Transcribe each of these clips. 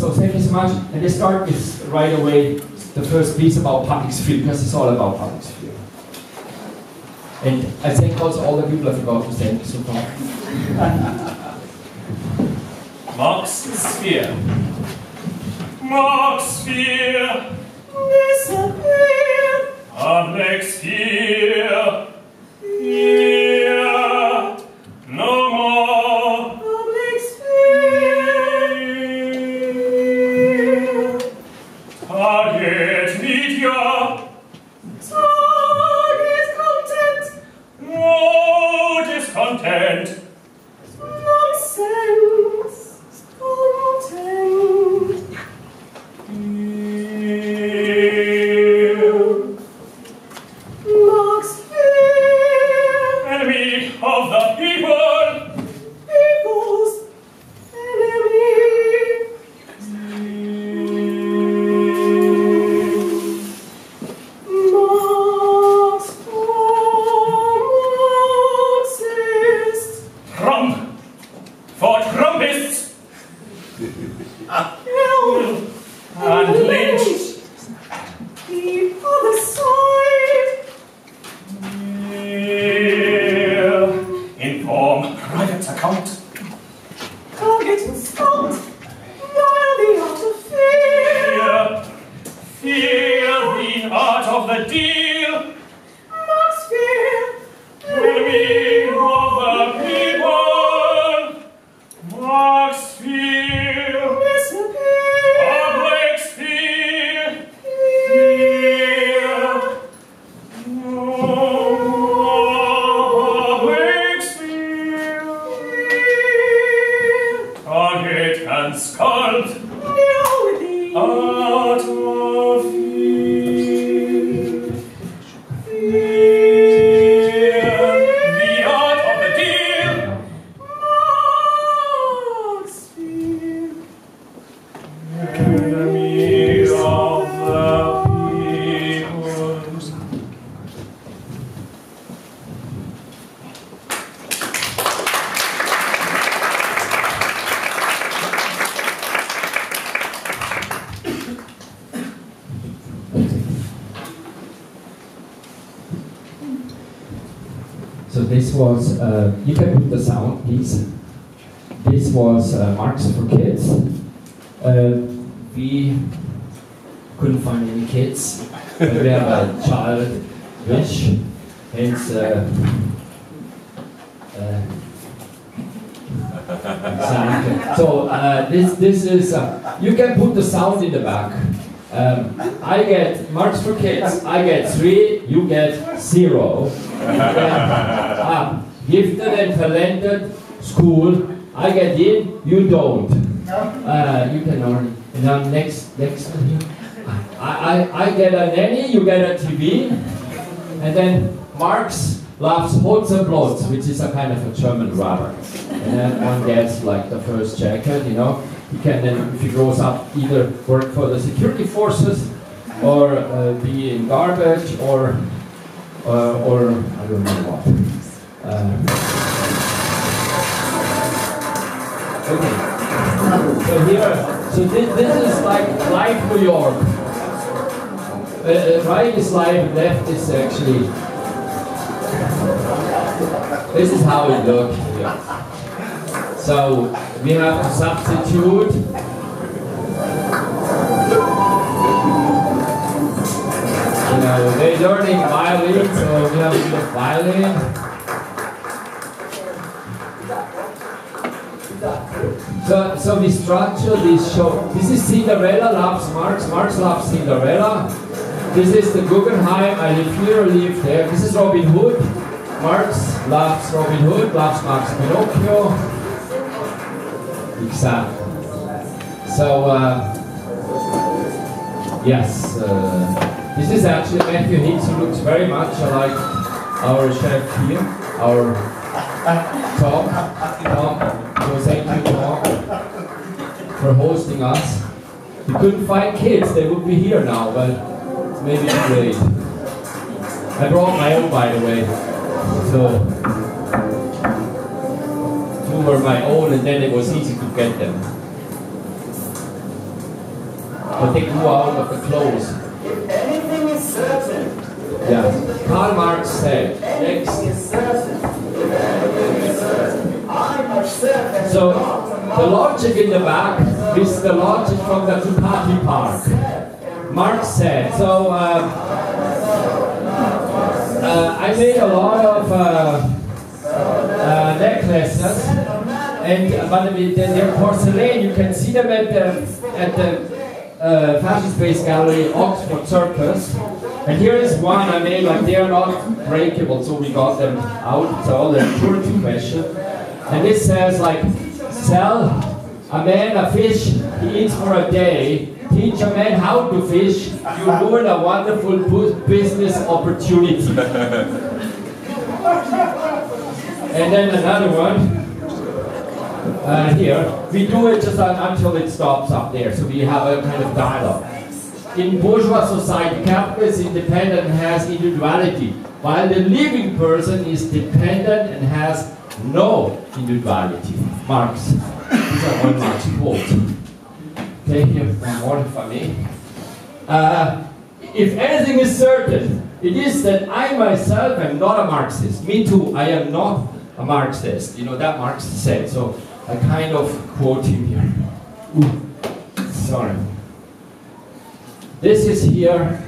So thank you so much. And let's start with right away the first piece about public sphere, because it's all about public sphere. And I thank also all the people I forgot to thank so far. Marx's sphere. Marx's sphere. Disappear. Public sphere. Here. No more. Public sphere. Target media. Target content. No discontent. Nonsense. Content. Of the people, people's enemy, Marx for Marxists, Trump for Trumpists, Hill and Lynch, the other side. Inform private account. Target and scout. While the art of fear. Fear the art of the deal. Marx fear. Enemy of the people. Marx fear. Disappear. Public sphere. Fear. No. And sculpt the art of fear. Fear, the art of the deal. Marx fear. Enemy of the people. This was, you can put the sound, please. This was Marx for kids. We couldn't find any kids. We have a child wish. Hence, so this is, you can put the sound in the back. I get Marx for kids, I get 3, you get 0. Gifted and talented school, I get in, you don't. You can learn. And then next I get a nanny, you get a TV. And then Marx loves Hotz and Blotz, which is a kind of a German rubber. And then one gets like the first jacket, you know. He can then, if he grows up, either work for the security forces, or be in garbage, or I don't know what. Okay. So here, this is like live New York. Right is live, left is actually. This is how it looks here. So. We have to substitute. You know, they're learning violin, so we have to do a violin. So we structure this show. This is Cinderella loves Marx. Marx loves Cinderella. This is the Guggenheim. I live here, live there. This is Robin Hood. Marx loves Robin Hood, loves Max Pinocchio. Exactly. So, yes, this is actually Matthew Higgs, who looks very much like our chef here, our Tom. So thank you, Tom, for hosting us. We couldn't find kids, they would be here now, but maybe it's great. I brought my own, by the way. So. Were my own, and then it was easy to get them. what they grew out of the clothes. If anything is certain. Yeah. Karl Marx said, next. So the logic in the back is the logic from the two-party park. Marx said, so I made a lot of necklaces, and but they're porcelain. You can see them at the Fashion Space Gallery, Oxford Circus. And here is one I made, like they are not breakable, so we got them out, so they're pure to fashion. And this says like, sell a man a fish, he eats for a day, teach a man how to fish, you ruin a wonderful business opportunity. And then another one. Here, we do it just until it stops up there, so we have a kind of dialogue. In bourgeois society, capital is independent and has individuality, while the living person is dependent and has no individuality. Marx. These are all Marx quotes. Okay, here one more for me. If anything is certain, it is that I myself am not a Marxist. Me too, I am not a Marxist. You know, that Marx said, so I kind of quote him here. Ooh, sorry. This is here,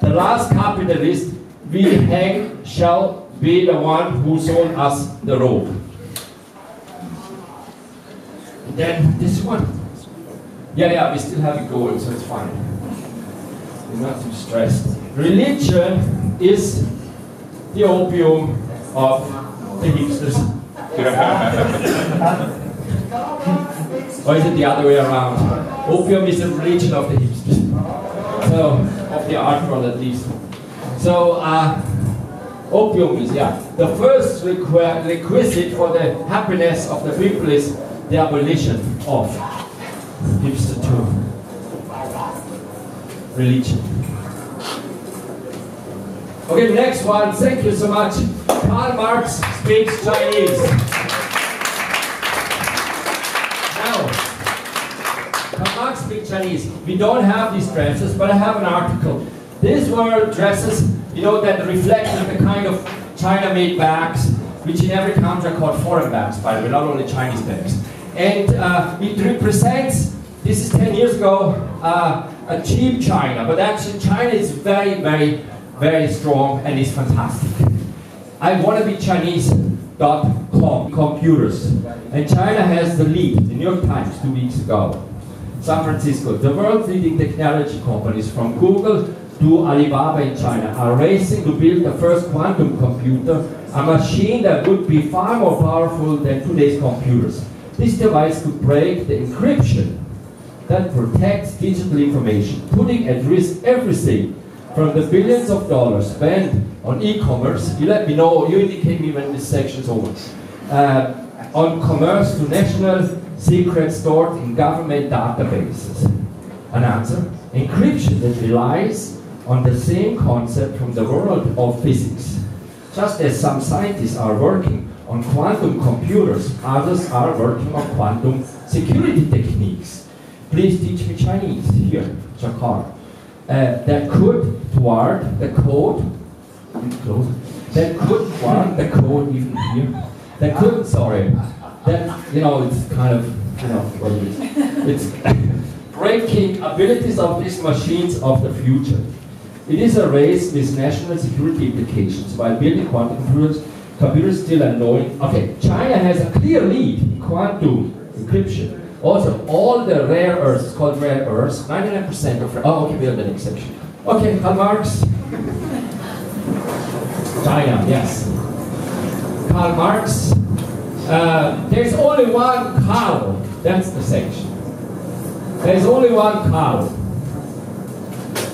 the last capitalist we hang shall be the one who sold us the rope. And then this one. Yeah, we still have it going, so it's fine. We're not too stressed. Religion is the opium of the hipsters. Or is it the other way around? Opium is the religion of the hipsters. So, of the art world at least. So, opium is, yeah. The first requisite for the happiness of the people is the abolition of hipster too. Religion. Okay, the next one. Thank you so much. Karl Marx speaks Chinese. Chinese. We don't have these dresses, but I have an article. These were dresses, you know, that reflected the kind of China-made bags, which in every country are called foreign bags, by the way, not only Chinese bags. And it represents, this is 10 years ago, a cheap China, but actually China is very, very, very strong and is fantastic. I want to be Chinese.com, computers. And China has the lead, the New York Times 2 weeks ago. San Francisco, the world's leading technology companies from Google to Alibaba in China are racing to build the first quantum computer, a machine that would be far more powerful than today's computers. This device could break the encryption that protects digital information, putting at risk everything from the billions of dollars spent on e-commerce, you let me know, you indicate me when this section's over, on commerce to national secrets stored in government databases. An answer? Encryption that relies on the same concept from the world of physics. Just as some scientists are working on quantum computers, others are working on quantum security techniques. Please teach me Chinese here, Jakarta. That could thwart the code. That could thwart the code even here. That could, sorry. That, you know, it's kind of, you know, what it is. It's breaking abilities of these machines of the future. It is a race with national security implications while building quantum computers still annoying. Okay, China has a clear lead in quantum encryption. Also, all the rare earths, called rare earths, 99% of rare. Oh, okay, we have an exception. Okay, Karl Marx. China, yes. Karl Marx. There's only one Karl, that's the section. There's only one Karl.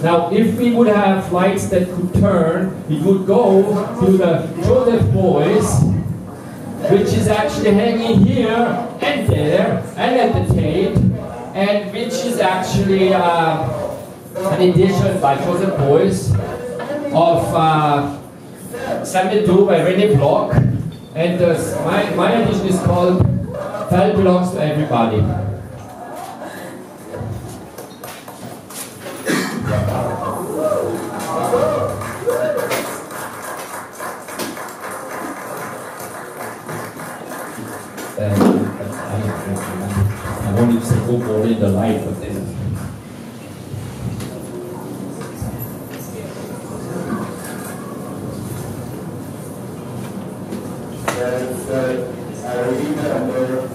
Now, if we would have lights that could turn, we would go to the Joseph Beuys, which is actually hanging here and there and at the Tate, and which is actually an edition by Joseph Beuys of 72 by René Block. And my edition is called Fell Belongs to Everybody. extended the life of them.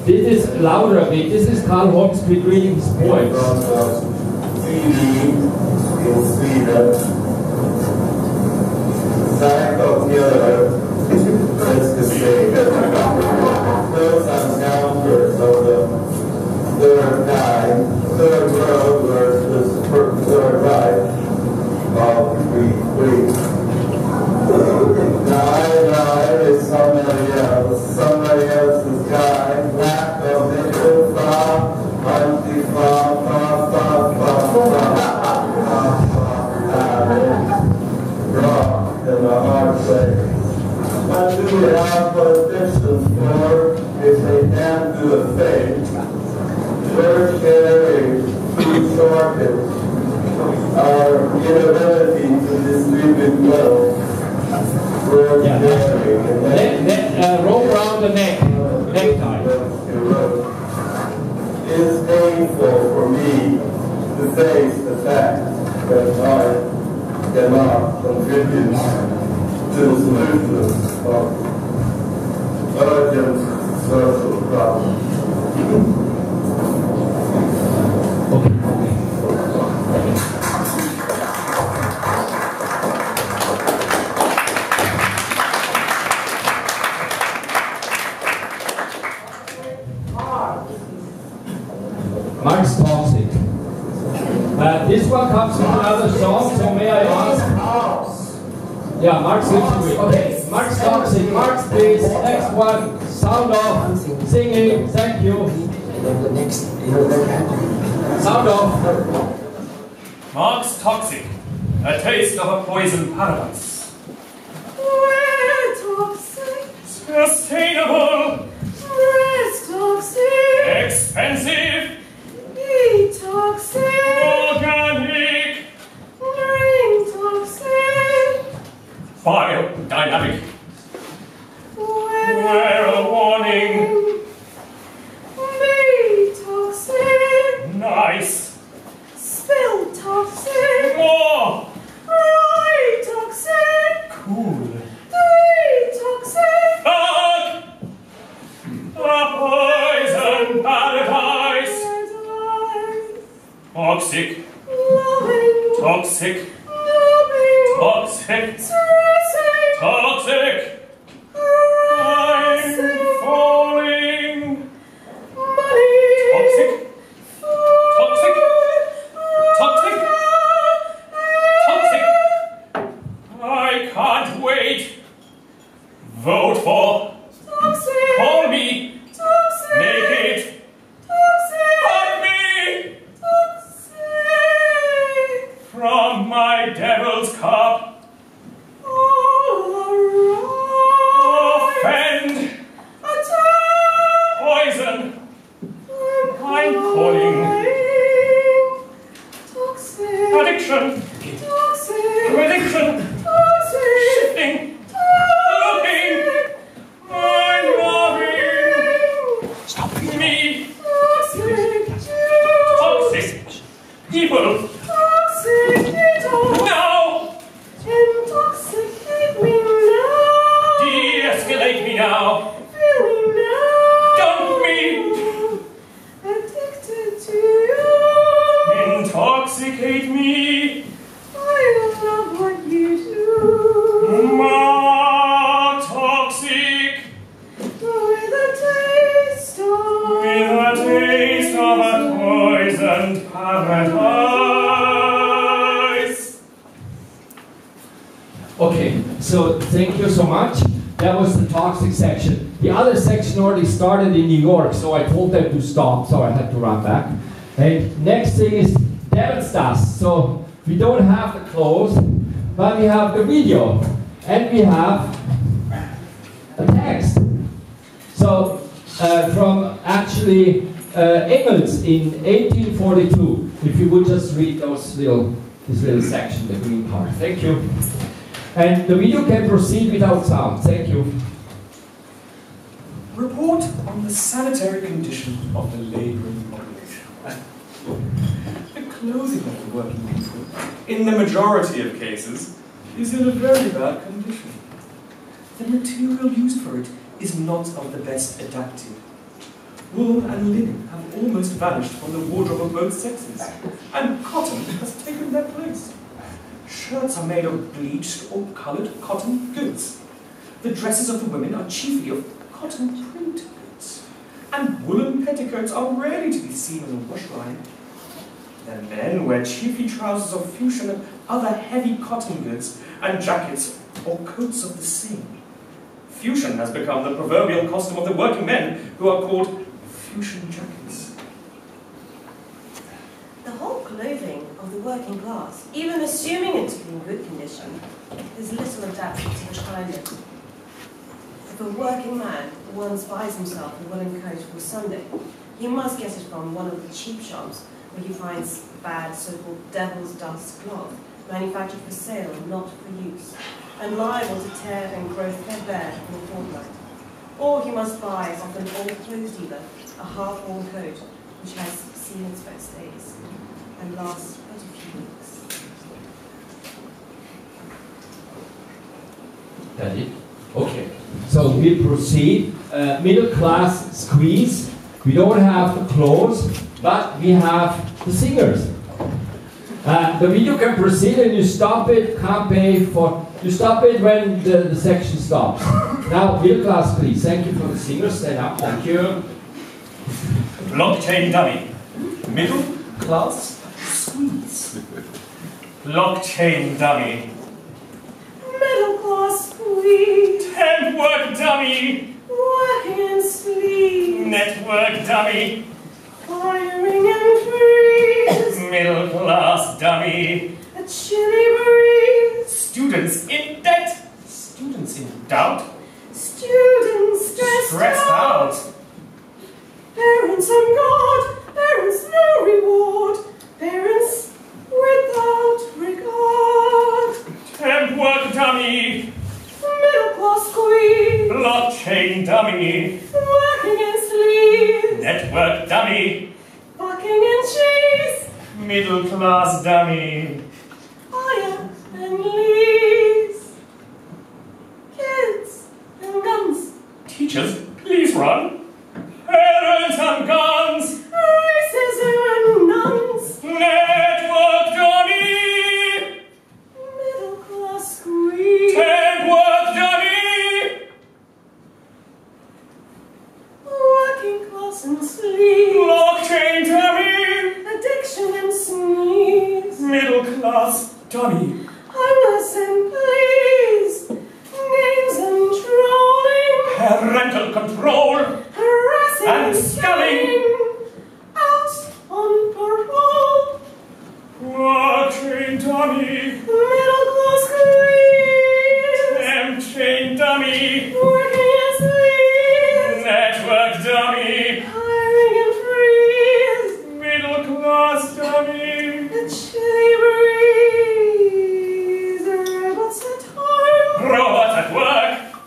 This is louder a bit. This is Karl Marx reading his poems. You'll see that Zach of the other, let's just say that those encounters of the third time, third world versus third life of the I is somebody else, somebody else's guy, lack of middle far, anti-far, far, far, far, far. In the hard way. What do we have politicians for if they can't do a thing? We're sharing food shortage, our inability to distribute wealth. We're sharing the roll around the necktie. It is painful for me to face the fact that I cannot contribute to the solution of urgent social problems. Marx talks it. This one comes from another song, so may I ask? Yeah, Marx looks great. Okay, Marx talks it. Marx, please. Next one. Sound off. Singing. Thank you. Sound off. Marx toxic. A taste of a poison paradise. We're toxic. Sustainable. We're toxic. Expensive. Be toxic. Organic. Rain toxic. Biodynamic. We're a warning. Be toxic. Nice. Spill toxic. More. Right toxic. Cool. Be toxic. Fuck. A poison paradise. Toxic. Loving. Toxic. Loving. Toxic. Toxic. Toxic. I'm falling. Money. Toxic. Toxic. Toxic. Toxic. I can't wait. Vote for. Toxic. Call me. Toxic. Make it. Toxic. Find me. Toxic. From my devil's cup. Started in New York, so I told them to stop, so I had to run back. And next thing is Devilsdust. So we don't have the clothes, but we have the video and we have a text. So from actually Engels in 1842. If you would just read those little, this little section, the green part. Thank you. And the video can proceed without sound. Thank you. Report on the sanitary condition of the labouring population. clothing of the working people, in the majority of cases, is in a very bad condition. The material used for it is not of the best adapted. Wool and linen have almost vanished from the wardrobe of both sexes, and cotton has taken their place. Shirts are made of bleached or coloured cotton goods. The dresses of the women are chiefly of cotton print goods, and woollen petticoats are rarely to be seen on the washline. The men wear chiefly trousers of fuchsia and other heavy cotton goods, and jackets or coats of the same. Fuchsia has become the proverbial costume of the working men, who are called fuchsia jackets. The whole clothing of the working class, even assuming it to be in good condition, is little adapted to the climate. If a working man once buys himself a woolen coat for Sunday, he must get it from one of the cheap shops where he finds bad so-called devil's dust cloth, manufactured for sale, not for use, and liable to tear and grow threadbare in a fortnight. Or he must buy off an old clothes dealer a half-worn coat which has seen its best days and lasts but a few weeks. That it? Okay. So we proceed. Middle class squeeze. We don't have the clothes, but we have the singers. The video can proceed and you stop it, can't pay for, you stop it when the section stops. Now, middle class, please. Thank you for the singers. Stand up. Thank you. Blockchain dummy. Middle class squeeze. Blockchain dummy. Middle class squeeze. Temp work dummy. Work and sleep. Network dummy. Hiring and freeze. Middle class dummy. A chilly breeze. Students in debt. Students in doubt. Students stressed out. Parents on guard. Parents no reward. Parents without regard. Temp work dummy. Middle class squeeze. Blockchain dummy. Working in sleeves. Network dummy. Fucking in cheese. Middle class dummy. Fire and leaves. Kids and guns. Teachers, please run. Parents and guns. Races and nuns. Network dummy. Middle class squeeze. Network dummy. Working class and sleep. Blockchain dummy. Addiction and sneeze. Middle class dummy. Homeless and please. Names and trolling. Parental control. Harassing and sculling. Out on parole. Blockchain dummy. Middle class squeeze. Temp-chain dummy. Working and sleeves. Network dummy. Hiring and freeze. Middle class dummy. The chilly breeze. Robots at work!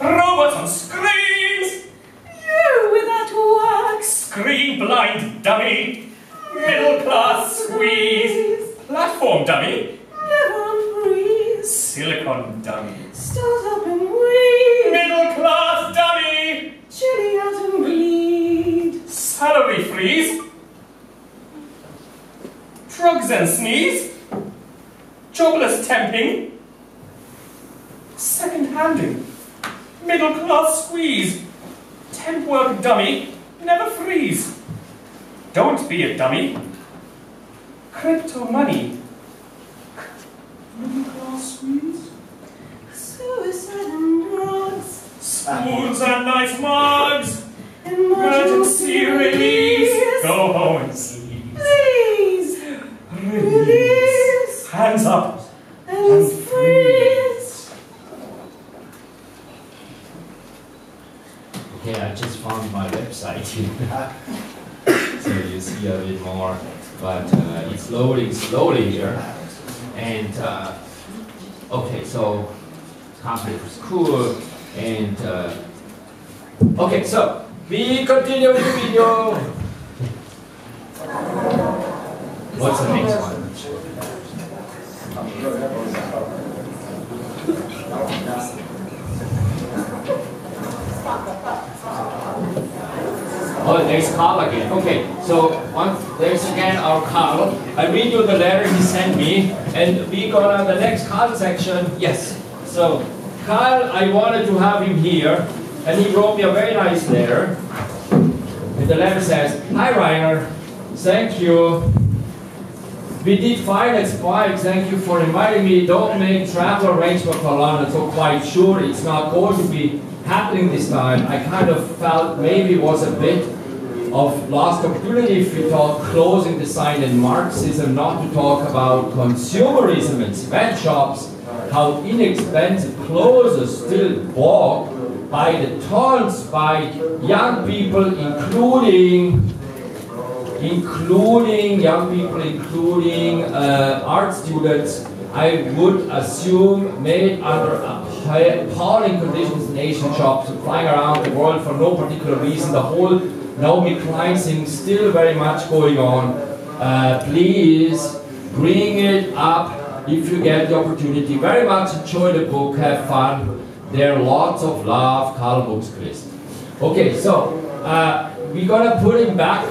Robots on screens! You without work! Screen blind dummy! Middle class squeeze! Platform dummy! Never on freeze! Silicon dummy! Start-up and weed! Middle class dummy! Chilly out and bleed! Salary freeze! Drugs and sneeze! Jobless temping! Second-handing, middle-class squeeze, temp work dummy, never freeze. Don't be a dummy. Crypto money, middle-class squeeze. Suicide and drugs. Spoons and ice mugs. Emergency release. Go home and sleep. Please. Release. Hands up. And freeze. Yeah, I just found my website here, so you see a bit more, but it's loading slowly here. And okay, so company was cool, and okay, so we continue with the video. What's the next one? Oh, there's Karl again. Okay, so there's again our Karl. I read you the letter he sent me, and we go on the next Karl section. Yes. So, Karl, I wanted to have him here, and he wrote me a very nice letter. And the letter says, "Hi, Rainer. Thank you. We did fine at Spike. Thank you for inviting me. Don't make travel arrangements for London, so quite sure it's not going to be happening this time. I kind of felt maybe it was a bit of lost opportunity if we talk closing design and Marxism, not to talk about consumerism and sweatshops, how inexpensive clothes are still bought by the tons by young people, including art students, I would assume, made under appalling conditions in Asian shops, flying around the world for no particular reason. The whole Naomi Klein thing still very much going on. Please bring it up if you get the opportunity. Very much enjoy the book, have fun. There are lots of love, Karl Marx. Okay, so we're gonna put him back.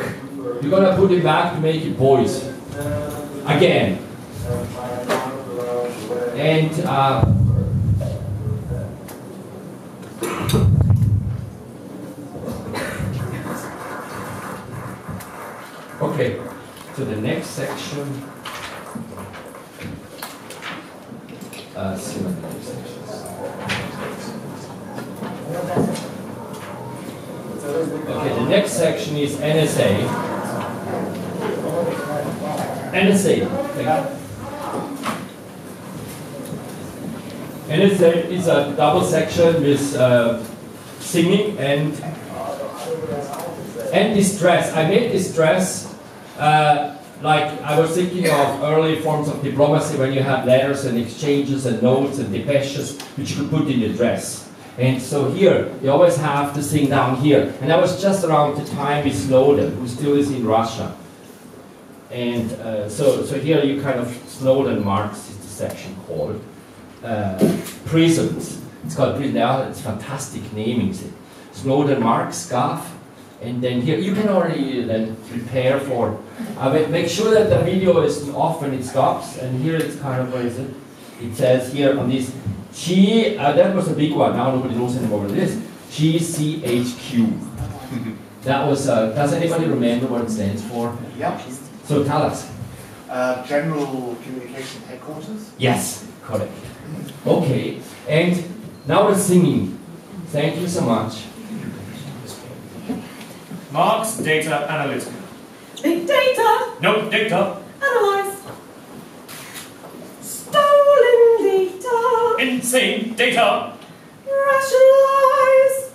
We're gonna put him back to make it Beuys again. And okay, to the next section. See the next section. Okay, the next section is NSA. NSA. NSA is a double section with singing and distress. I made distress like I was thinking of early forms of diplomacy when you had letters and exchanges and notes and depeches which you could put in your dress. And so here, you always have to sing down here. And that was just around the time with Snowden, who still is in Russia. And so here you kind of, Snowden Marx is the section called Prisons. It's called Prison. It's fantastic namings. Snowden Marx, Gaff. And then here, you can already then prepare for, make sure that the video is off when it stops. And here it's kind of, what is it? It says here on this, that was a big one, now nobody knows anymore what it is. GCHQ. That was, does anybody remember what it stands for? Yeah. So tell us. General Communication Headquarters? Yes, correct. Okay, and now the singing. Thank you so much. Marx, data, analytical. Big data! No, data! Analyze! Stolen data! Insane data! Rationalize!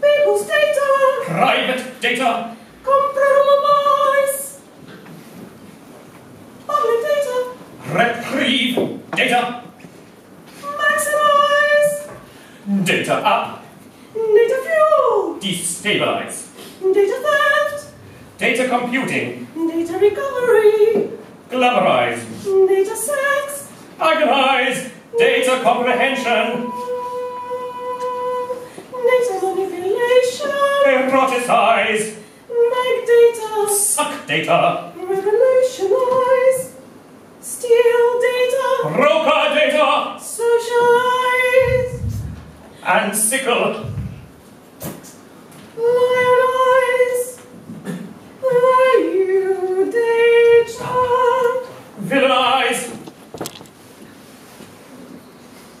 People's data! Private data! Compromise! Public data! Retrieve data! Maximize! Data up! Data fuel! Destabilize! Data theft! Data computing! Data recovery! Glamorize! Data sex! Agonize! Data comprehension! Data manipulation! Eroticize! Mag data! Suck data! Revolutionize! Steal data! Broker data! Socialize! And sickle! Lionize! Value data! Villainize!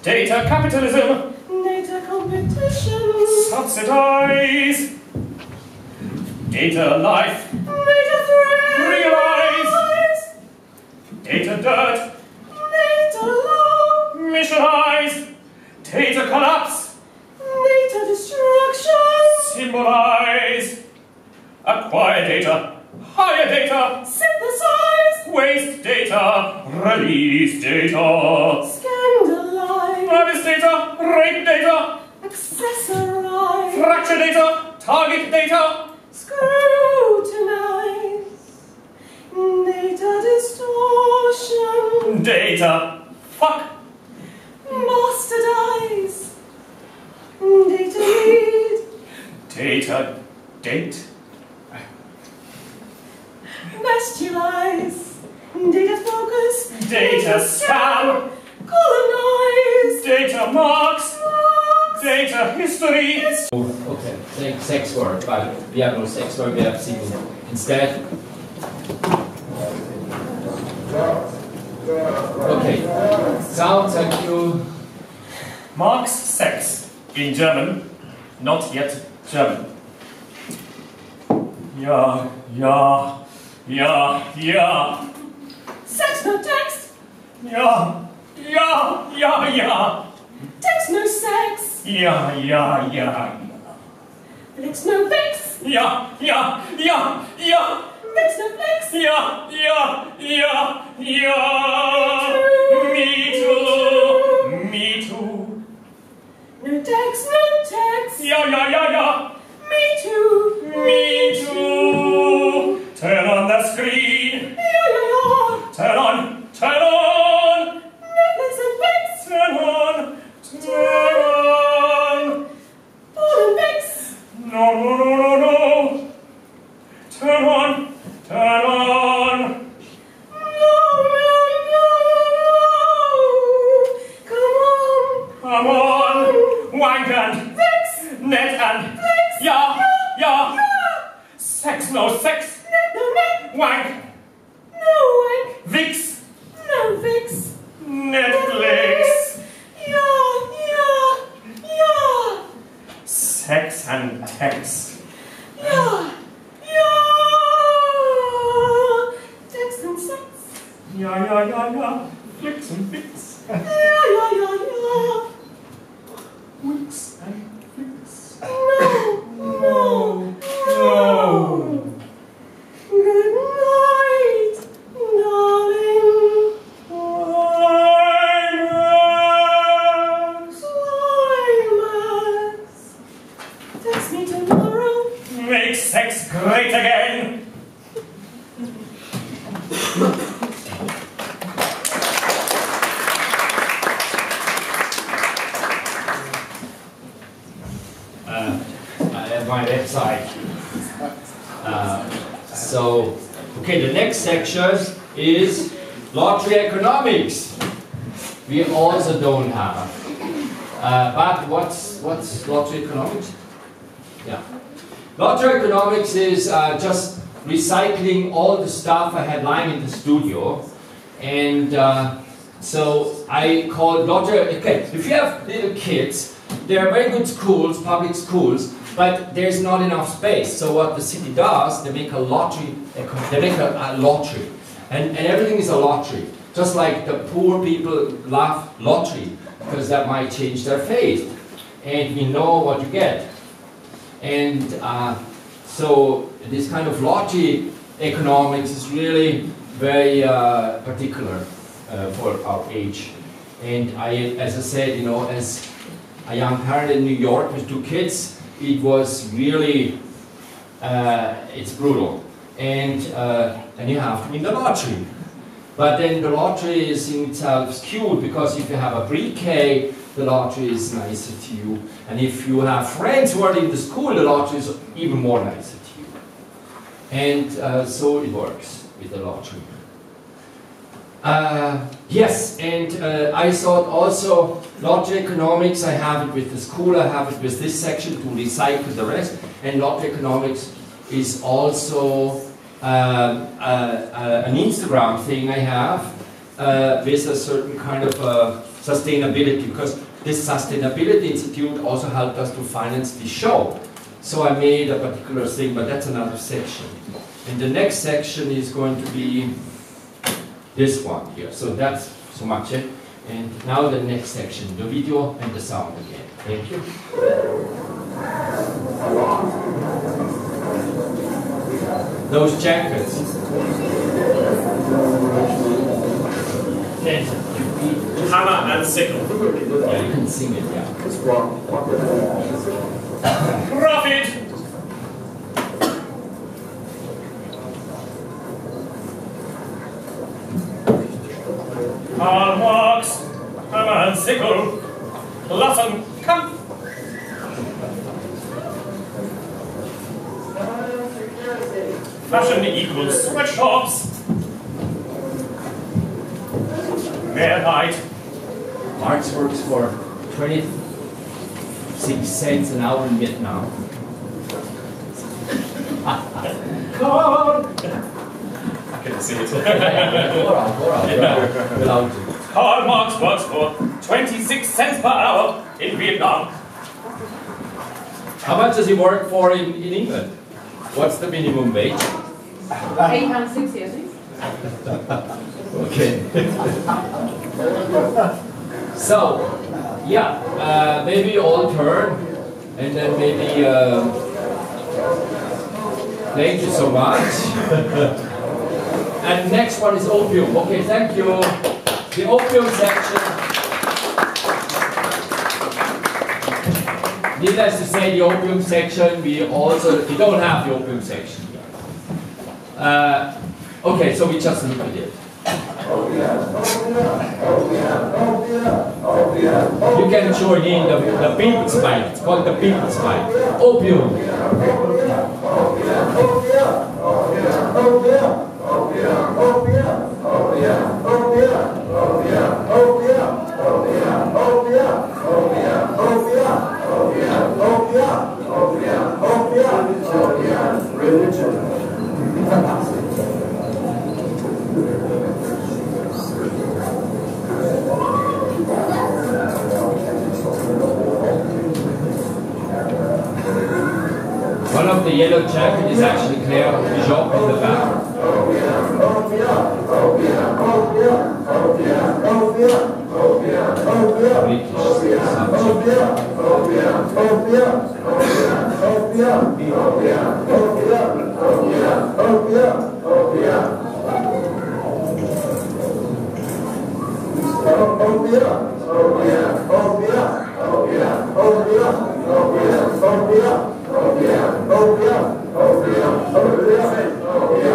Data capitalism! Data competition! Subsidize! Data life! Data threat! Realize! Data dirt! Data law! Missionize! Data collapse! Data destruction! Symbolize! Acquire data! Hire data! Synthesize! Waste data! Release data! Scandalize! Ravish data! Rape data! Accessorize! Fracture data! Target data! Scrutinize! Data Data! Fuck! Master dies! Data lead! Data date? Bestialize! Data focus! Data spam! Colonize! Data marks! Data history! Okay, sex work, but we have no sex work, we have seen instead. Okay, sounds like you. Marx sex in German, not yet German. Ja. Sex no text. Ja. Text no sex. Ja. Flex no vex. Ja. Flex no flex. Yeah. Me too. No text. Yeah. Me too. Turn on the screen. Yeah. Turn on. Netflix and Vex. Turn on. Ball and Vex. No. Turn on. Come on! Wank and Vex! Net and Vex! Yeah! Sex no sex! Net no net! Wank! No wank! Vix! No vix! Netflix! Yeah! Sex and text! Yeah! Text and sex! Yeah! Flicks and fix! Yeah! Weeks and weeks. No. Good night, darling. Climbers. Text me tomorrow. Make sex great again. My website. Okay, the next section is lottery economics. We also don't have. But what's lottery economics? Yeah, lottery economics is just recycling all the stuff I had lying in the studio, and so I call lottery. Okay, if you have little kids, there are very good schools, public schools. But there's not enough space, so what the city does, they make a lottery. And everything is a lottery. Just like the poor people love lottery, because that might change their fate. And we know what you get. And so this kind of lottery economics is really very particular for our age. And as a young parent in New York with two kids, it was really, it's brutal, and you have to win the lottery. But then the lottery is in itself skewed, because if you have a pre-K, the lottery is nicer to you, and if you have friends who are in the school, the lottery is even more nicer to you. And so it works with the lottery. Yes, and I thought also lottery economics, I have it with the school, I have it with this section to recycle the rest, and lottery economics is also an Instagram thing I have with a certain kind of sustainability, because this Sustainability Institute also helped us to finance the show. So I made a particular thing, but that's another section. And the next section is going to be this one here, so that's so much it. And now the next section, the video and the sound again. Thank you. Those jackets. Hammer and sickle. Yeah, you can sing it, yeah. Profit! Karl Marx, hammer and sickle, Lassen, come. Fashion equals sweatshops. Mehrheit. Marx works for 26 cents an hour in Vietnam. Come on! I can see it. All right. Karl Marx works for 26 cents per hour in Vietnam. How much does he work for in England? What's the minimum wage? £8.60, I think. Okay. So, yeah, maybe all turn, and then maybe. Thank you so much. And next one is opium. Okay, thank you. The opium section. Needless to say, the opium section, we don't have the opium section. Okay, so we just look at it. You can join in the people's fight. It's called the people's fight. Opium. One of the yellow jacket is actually Claire Bishop in the back.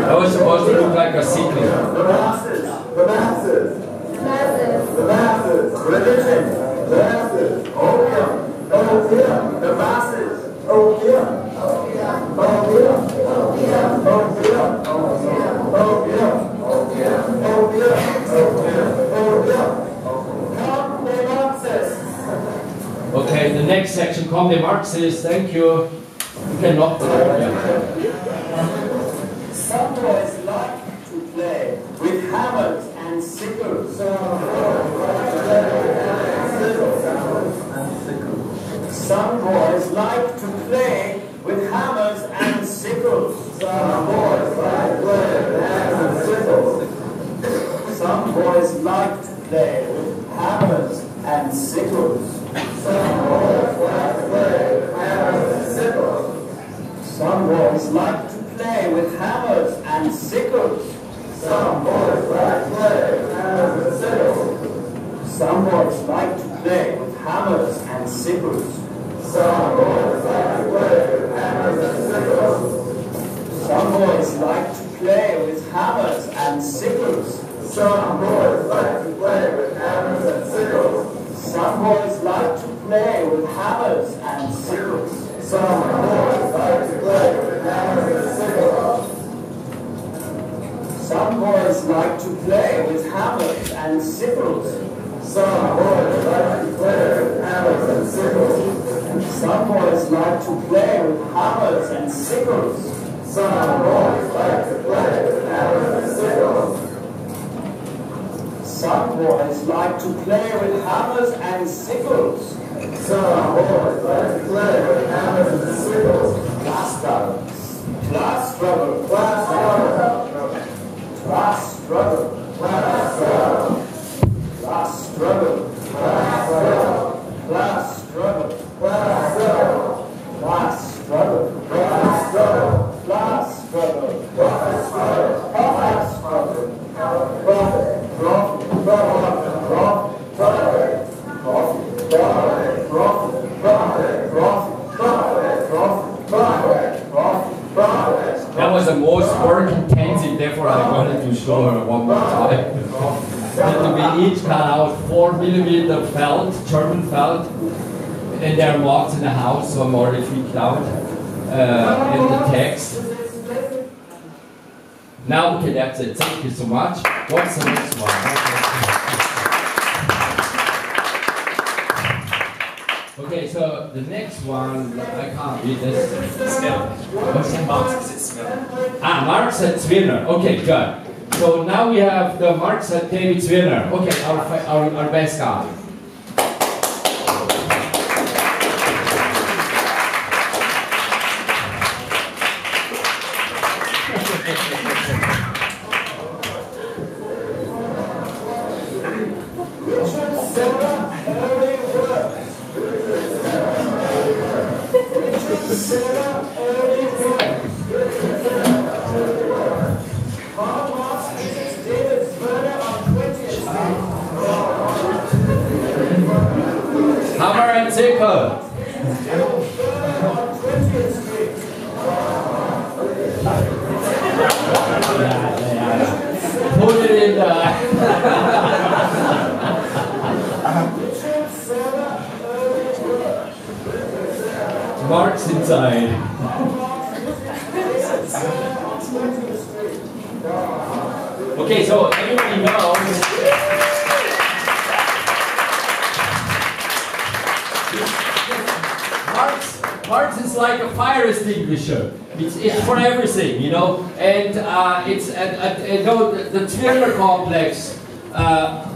That was supposed to look like a sickle. Okay, the next section, come the Marxists, thank you. You can knock the door. Some boys like to play with hammers and sickles. Some boys like to play with hammers and sickles. Some boys like to play with hammers and sickles. Some boys like to play with hammers and sickles. Some boys like to play with hammers and sickles. Some boys like to play with hammers and sickles. Some boys like to play with hammers and sickles. Some boys like to play with hammers and sickles. Some boys like to play with hammers and sickles. Some boys like to play with hammers and sickles. Some boys like to play with hammers and sickles. Some boys like to play with hammers and sickles. Some boys like to play with hammers and sickles. Some boys like to play with hammers and sickles. Some boys like to play with hammers and sickles. Some boys like to play with hammers and sickles. Some boys like to play with hammers and sickles. Some boys like to play with hammers and sickles. Some boys like to play with hammers and sickles. Class struggle. Class struggle. Class struggle. Class struggle. Class struggle. Class struggle. Class struggle. Class struggle. Class struggle. Class struggle. Class struggle. Class struggle. Class struggle. Class struggle. Profit. Profit. That was the most work intensive, therefore I wanted to show her one more time. It had to be They each cut out 4 millimeter felt, German felt, and they're marked in the house, so I'm already freaked out. And the text. Now, okay, that's it. Thank you so much. What's the next one? Okay, so the next one, I can't read this. What's Marx and Marx and Zwirner. Okay, good. So now we have the Marx and David Zwirner. Okay, our best guy.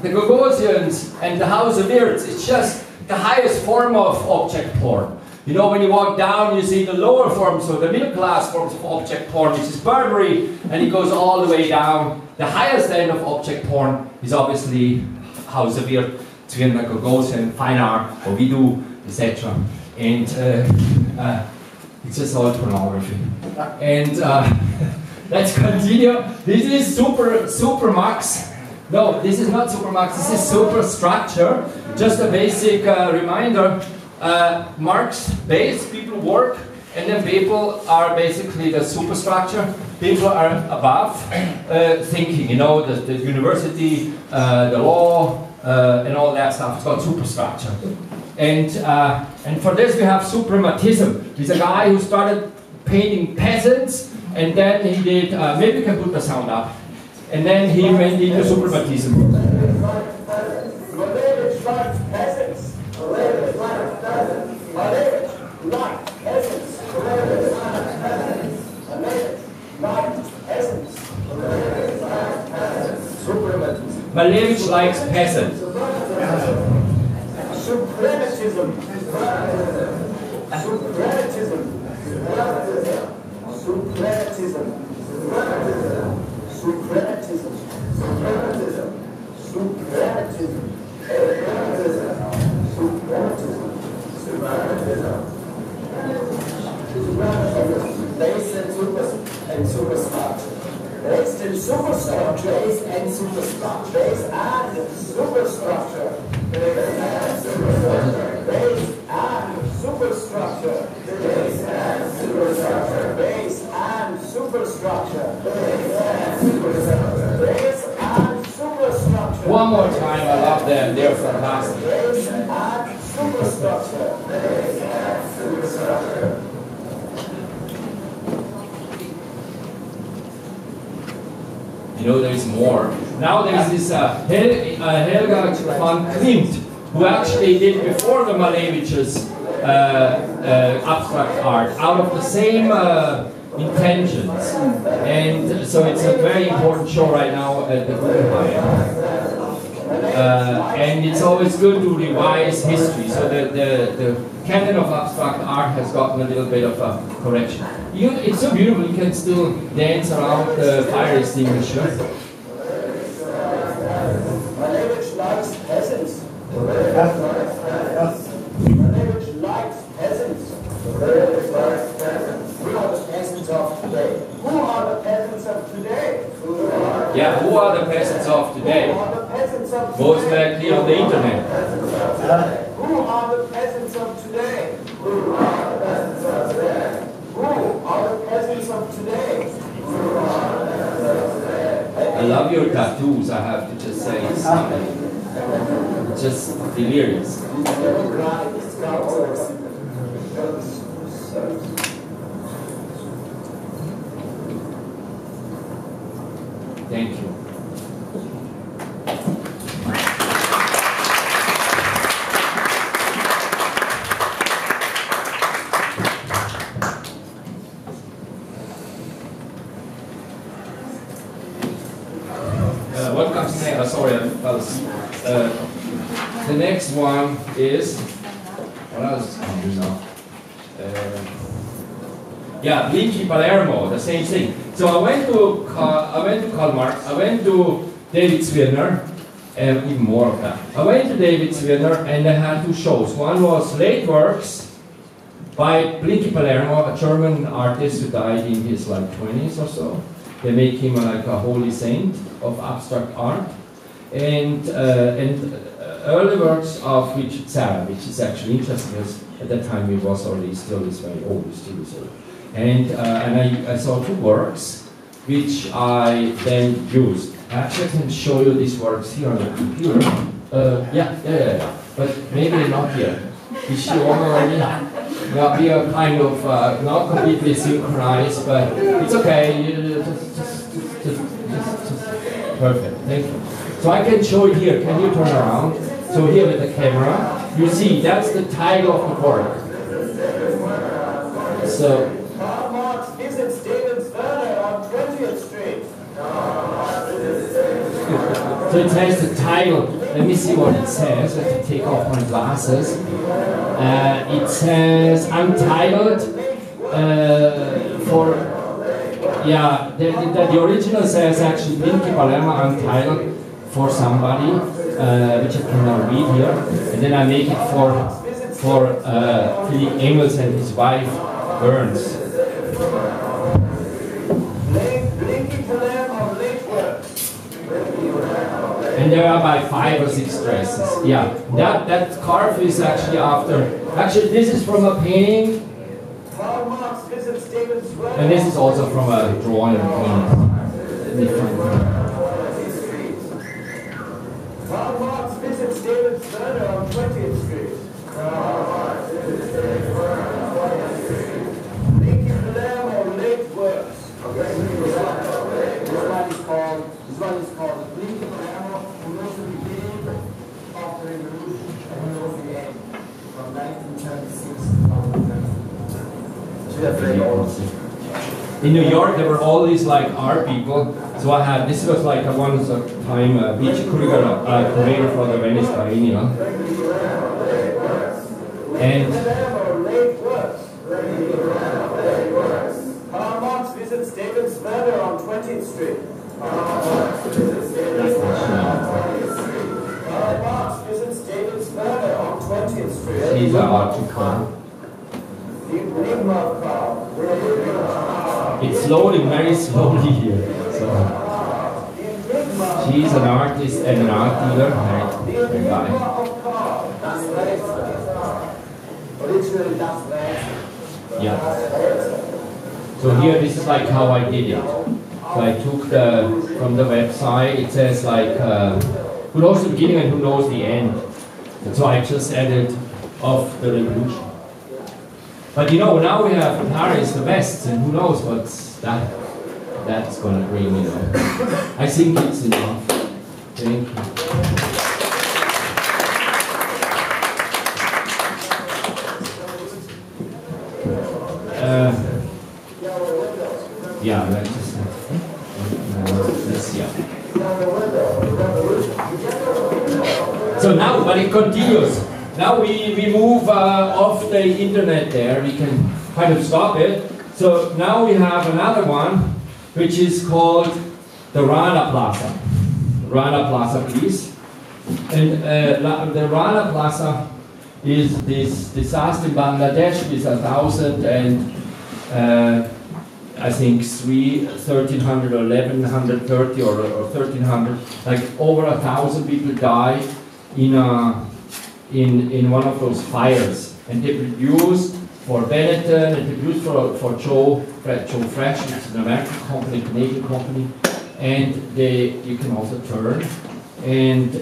The Gagosians and the Hauser Wirth, it's just the highest form of object porn. You know, when you walk down, you see the lower forms, so the middle class forms of object porn, which is Burberry, and it goes all the way down. The highest end of object porn is obviously Hauser Wirth, Zwirner, Gagosian, Fine Art, what we do, etc. And it's just all pornography. And let's continue. This is super Max. No, this is not Supermax, this is superstructure. Just a basic reminder. Marx base, people work, and then people are basically the superstructure. People are above thinking, you know, the university, the law, and all that stuff. It's called superstructure. And for this we have suprematism. He's a guy who started painting peasants, and then he did, maybe we can put the sound up. And then he went into suprematism. Malevich likes peasants. Suprematism. One more time, I love them, they're fantastic. Base and superstructure. Base and superstructure. You know, there is more. Now there is this Helga von Klimt, who actually did before the Malevich's abstract art, out of the same intentions. And so it's a very important show right now at the Guggenheim. And it's always good to revise history, so the canon of abstract art has gotten a little bit of a correction. It's so beautiful, you can still dance around the fire extinguisher. Yeah, who are the peasants of today? Most likely on the internet. Who are the peasants of today? Who are the peasants of today? Who are the peasants of today? I love your tattoos, I have to just say. just delirious. Thank you. The next one is Blinky Palermo, the same thing. So I went to Karl Marx, I went to David Zwirner, and even more of that. I went to David Zwirner and I had two shows. One was late works by Blinky Palermo, a German artist who died in his like 20s or so. They make him like a holy saint of abstract art. And early works of Richard Sarah, which is actually interesting because at that time he was already still this very old, still so. And I saw two works which I then used. Actually, I can show you these works here on the computer. But maybe not here. Is she on already? Well, we are kind of not completely synchronized, but it's okay. Just perfect. Thank you. So I can show it here. Can you turn around? So here with the camera, you see that's the title of the work. So Karl Marx visits David Zwirner on 20th Street. So it has the title. Let me see what it says. I have to take off my glasses. It says untitled for the original says actually Blinky Palermo untitled. For somebody, which I cannot read here, and then I make it for Philip Engels and his wife Burns. And there are by 5 or 6 dresses. Yeah, that scarf is actually after. Actually, this is from a painting, and this is also from a drawing and painting. Different. Karl Marx visits David Zwirner on 20th Street. Blinky Palermo late works. This one is called Blinky Palermo, who knows the beginning of the revolution and who knows the end, from 1936 to 1937. In New York, there were all these like art people. So I had, this was like a once a time Beach Kruger curator for the Venice Biennial. And Karl Marx visits David Zwirner on 20th Street. Karl Marx visits David Zwirner on 20th Street. These are articles. It's loading very slowly here. She's an artist and an art dealer, and guy. Yeah. So here, this is like how I did it. So I took from the website. It says like who knows the beginning and who knows the end. And so I just added of the revolution. But you know, now we have Paris, the West, and who knows what's that. That's gonna bring it up. I think it's enough. Thank you. So now, but it continues. Now we move off the internet there. We can kind of stop it. So now we have another one, which is called the Rana Plaza. Rana Plaza, please. And the Rana Plaza is this disaster in Bangladesh with 1,330 or 1,300, like over 1,000 people die in one of those fires, and they produce. For Benetton, and they produced for Joe Fresh, which is an American company, Canadian company, and you can also turn And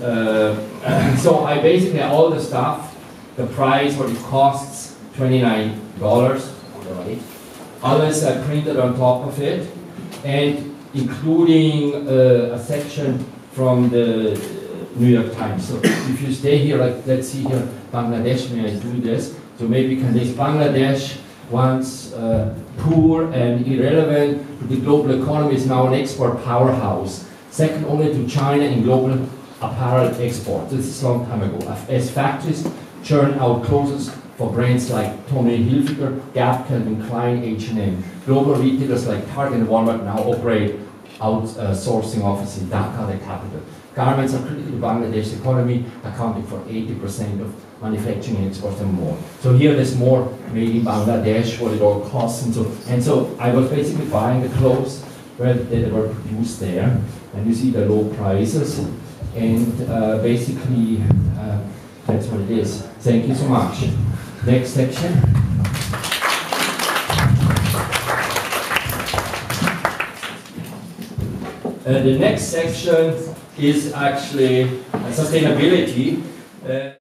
so I basically all the stuff, the price, what it costs, $29, right? Others I printed on top of it, and including a section from the New York Times. So if you stay here, like, let's see here, Bangladesh, may I do this? So maybe can this Bangladesh, once poor and irrelevant to the global economy, is now an export powerhouse, second only to China in global apparel export. This is a long time ago. As factories churn out clothes for brands like Tommy Hilfiger, Gap, Calvin Klein, H&M. Global retailers like Target and Walmart now operate outsourcing office in Dhaka, the capital. Garments are critical to Bangladesh's economy, accounting for 80% of manufacturing and export and more. So here there's more made in Bangladesh, what it all costs, and so I was basically buying the clothes where they were produced there, and you see the low prices, and basically that's what it is. Thank you so much. Next section. The next section is actually sustainability.